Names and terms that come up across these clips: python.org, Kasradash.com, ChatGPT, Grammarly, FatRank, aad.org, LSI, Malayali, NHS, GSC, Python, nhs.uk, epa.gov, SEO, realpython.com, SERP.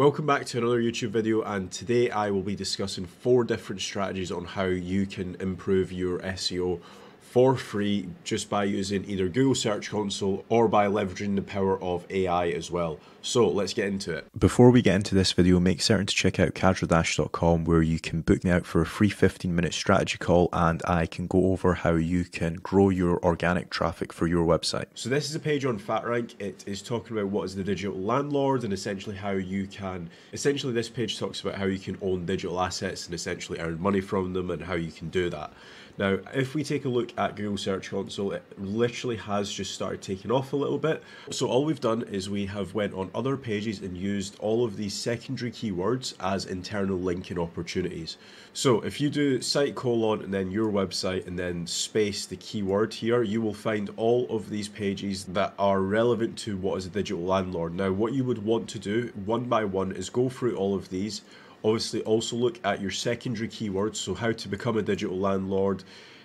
Welcome back to another YouTube video, and today I will be discussing 4 different strategies on how you can improve your SEO for free just by using either Google Search Console or by leveraging the power of AI as well. So let's get into it. Before we get into this video, make certain to check out Kasradash.com, where you can book me out for a free 15-minute strategy call and I can go over how you can grow your organic traffic for your website. So this is a page on FatRank. It is talking about what is the digital landlord and essentially how you can, this page talks about how you can own digital assets and essentially earn money from them and how you can do that. Now, if we take a look at Google Search Console, it literally has just started taking off a little bit. So all we've done is we have went on other pages and used all of these secondary keywords as internal linking opportunities. So if you do site colon and then your website and then space the keyword here, you will find all of these pages that are relevant to what is a digital landlord. Now, what you would want to do one by one is go through all of these. Obviously, also look at your secondary keywords. So how to become a digital landlord,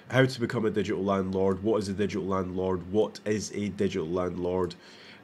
what is a digital landlord,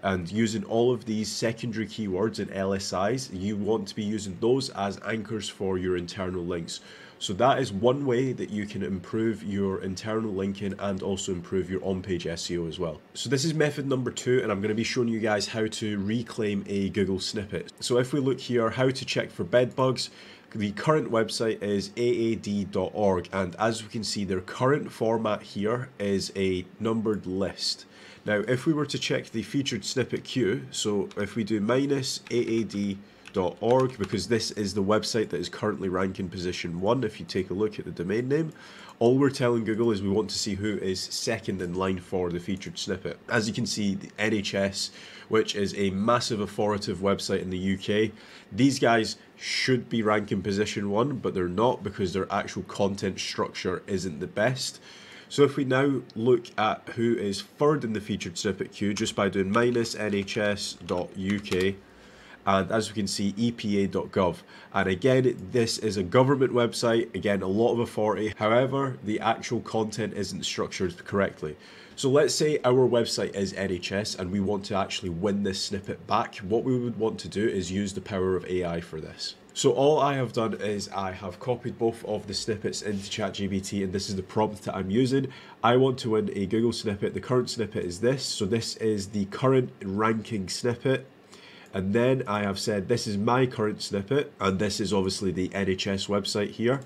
and using all of these secondary keywords and LSIs, you want to be using those as anchors for your internal links. So that is one way that you can improve your internal linking and also improve your on-page SEO as well. So this is method number 2, and I'm going to be showing you guys how to reclaim a Google snippet. So if we look here, how to check for bed bugs. The current website is aad.org, and as we can see, their current format here is a numbered list. Now, if we were to check the featured snippet queue, so if we do minus aad.org, because this is the website that is currently ranking position 1, if you take a look at the domain name, all we're telling Google is we want to see who is second in line for the featured snippet. As you can see, the NHS, which is a massive authoritative website in the UK, these guys should be ranking position 1, but they're not because their actual content structure isn't the best. So if we now look at who is 3rd in the featured snippet queue just by doing minus nhs.uk, and as we can see, epa.gov, and again, this is a government website, again, a lot of authority, however, the actual content isn't structured correctly. So let's say our website is NHS and we want to actually win this snippet back. What we would want to do is use the power of AI for this. So all I have done is I have copied both of the snippets into ChatGPT, and this is the prompt that I'm using. I want to win a Google snippet. The current snippet is this, so this is the current ranking snippet. And then I have said, this is my current snippet, and this is obviously the NHS website here.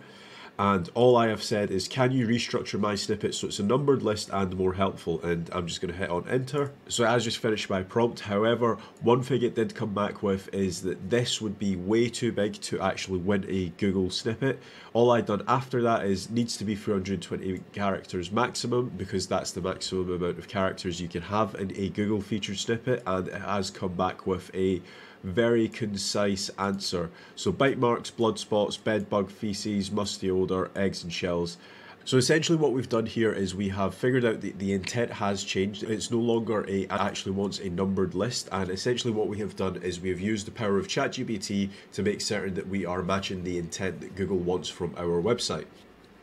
And all I have said is, can you restructure my snippet so it's a numbered list and more helpful? And I'm just going to hit on enter. So I just finished my prompt. However, one thing it did come back with is that this would be way too big to actually win a Google snippet. All I've done after that is needs to be 320 characters maximum, because that's the maximum amount of characters you can have in a Google featured snippet. And it has come back with a very concise answer. So bite marks, blood spots, bed bug, feces, musty odor, eggs and shells. So essentially what we've done here is we have figured out that the intent has changed. It's no longer a actually wants a numbered list, and essentially what we have done is we have used the power of ChatGPT to make certain that we are matching the intent that Google wants from our website.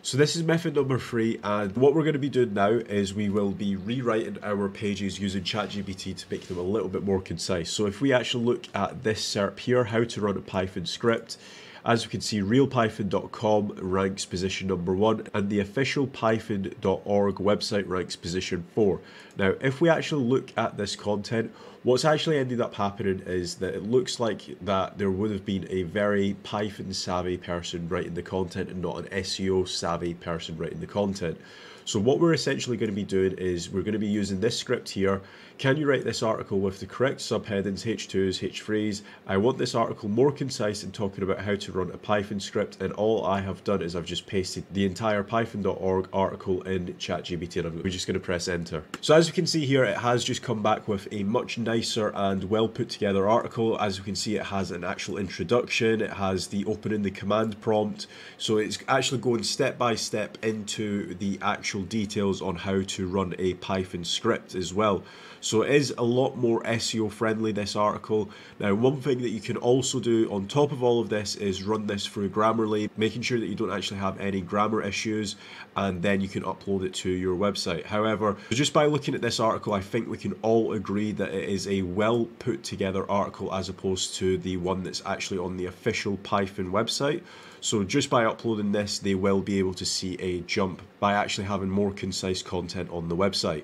So this is method number 3, and what we're going to be doing now is we will be rewriting our pages using ChatGPT to make them a little bit more concise. So if we actually look at this SERP here, how to run a Python script, as we can see, realpython.com ranks position number 1, and the official python.org website ranks position 4. Now, if we actually look at this content, what's actually ended up happening is that it looks like that there would have been a very Python savvy person writing the content and not an SEO savvy person writing the content. So what we're essentially going to be doing is we're going to be using this script here. Can you write this article with the correct subheadings, H2s, H3s? I want this article more concise and talking about how to run a Python script, and all I have done is I've just pasted the entire python.org article in ChatGPT, and we're just going to press enter. So as you can see here, it has just come back with a much nicer and well put together article. As you can see, it has an actual introduction, it has the opening, the command prompt, so it's actually going step by step into the actual details on how to run a Python script as well. So it is a lot more SEO friendly, this article. Now, one thing that you can also do on top of all of this is run this through Grammarly, making sure that you don't actually have any grammar issues, and then you can upload it to your website. However, just by looking at this article, I think we can all agree that it is is a well put together article as opposed to the one that's actually on the official Python website. So just by uploading this, they will be able to see a jump by actually having more concise content on the website.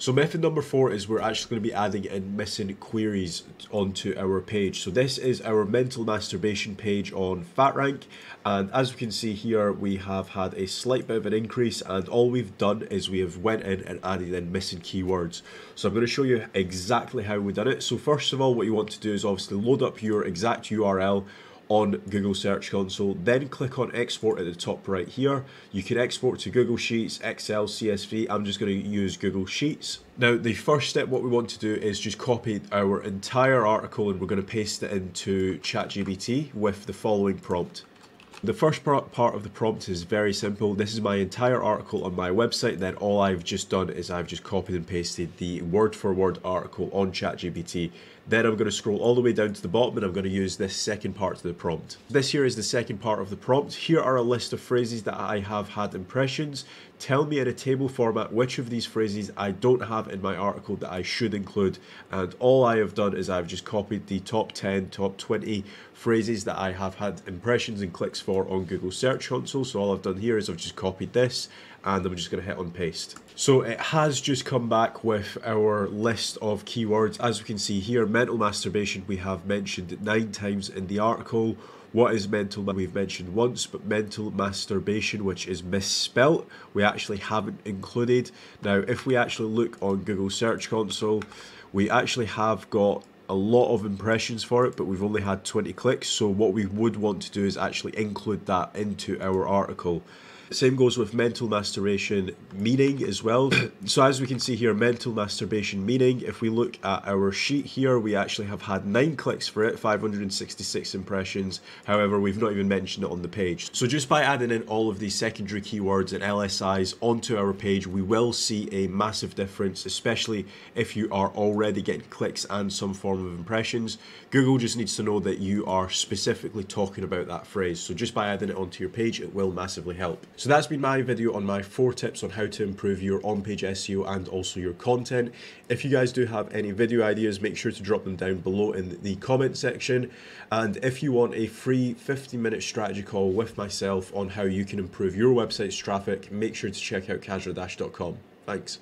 So method number 4 is we're actually going to be adding in missing queries onto our page. So this is our mental masturbation page on FatRank, and as we can see here, we have had a slight bit of an increase, and all we've done is we have went in and added in missing keywords. So I'm going to show you exactly how we did it. So first of all, what you want to do is obviously load up your exact URL on Google Search Console, then click on export at the top right here. You can export to Google Sheets, Excel, CSV. I'm just going to use Google Sheets. Now the first step, what we want to do is just copy our entire article and we're going to paste it into ChatGPT with the following prompt. The first part of the prompt is very simple. This is my entire article on my website. Then all I've just done is I've just copied and pasted the word for word article on ChatGPT. Then I'm going to scroll all the way down to the bottom and I'm going to use this second part of the prompt. This here is the second part of the prompt. Here are a list of phrases that I have had impressions. Tell me in a table format which of these phrases I don't have in my article that I should include. And all I have done is I've just copied the top 10, top 20 phrases that I have had impressions and clicks for on Google Search Console. So all I've done here is I've just copied this and I'm just going to hit on paste. So it has just come back with our list of keywords. As we can see here, mental masturbation we have mentioned 9 times in the article. What is mental? We've mentioned once, but mental masturbation, which is misspelt, we actually haven't included. Now if we actually look on Google Search Console, we actually have got a lot of impressions for it, but we've only had 20 clicks. So what we would want to do is actually include that into our article. Same goes with mental masturbation meaning as well. So as we can see here, mental masturbation meaning, if we look at our sheet here, we actually have had 9 clicks for it, 566 impressions. However, we've not even mentioned it on the page. So just by adding in all of these secondary keywords and LSIs onto our page, we will see a massive difference, especially if you are already getting clicks and some form of impressions. Google just needs to know that you are specifically talking about that phrase. So just by adding it onto your page, it will massively help. So that's been my video on my 4 tips on how to improve your on-page SEO and also your content. If you guys do have any video ideas, make sure to drop them down below in the comment section. And if you want a free 15-minute strategy call with myself on how you can improve your website's traffic, make sure to check out Kasradash.com. Thanks.